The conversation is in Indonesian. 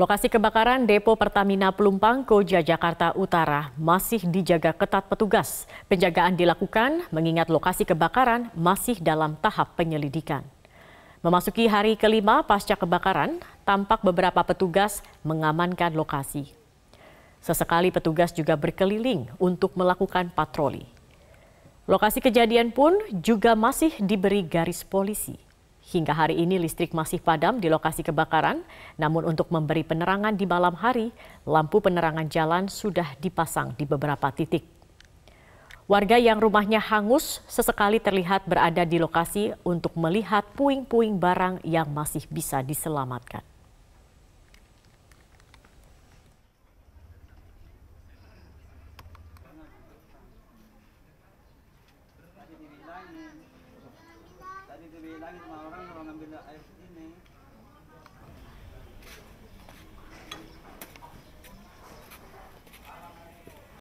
Lokasi kebakaran depo Pertamina Plumpang, Koja, Jakarta Utara masih dijaga ketat petugas. Penjagaan dilakukan mengingat lokasi kebakaran masih dalam tahap penyelidikan. Memasuki hari kelima pasca kebakaran, tampak beberapa petugas mengamankan lokasi. Sesekali petugas juga berkeliling untuk melakukan patroli. Lokasi kejadian pun juga masih diberi garis polisi. Hingga hari ini listrik masih padam di lokasi kebakaran, namun untuk memberi penerangan di malam hari, lampu penerangan jalan sudah dipasang di beberapa titik. Warga yang rumahnya hangus sesekali terlihat berada di lokasi untuk melihat puing-puing barang yang masih bisa diselamatkan.